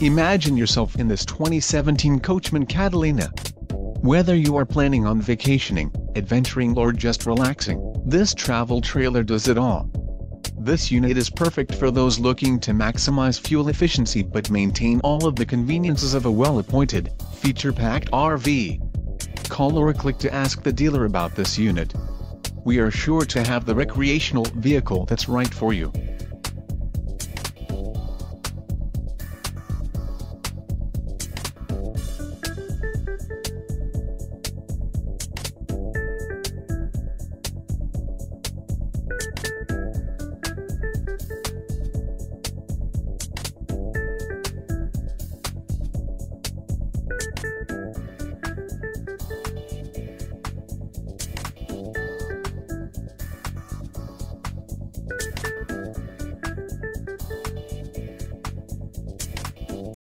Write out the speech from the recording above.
Imagine yourself in this 2017 Coachmen Catalina. Whether you are planning on vacationing, adventuring or just relaxing, this travel trailer does it all. This unit is perfect for those looking to maximize fuel efficiency but maintain all of the conveniences of a well-appointed, feature-packed RV. Call or click to ask the dealer about this unit. We are sure to have the recreational vehicle that's right for you.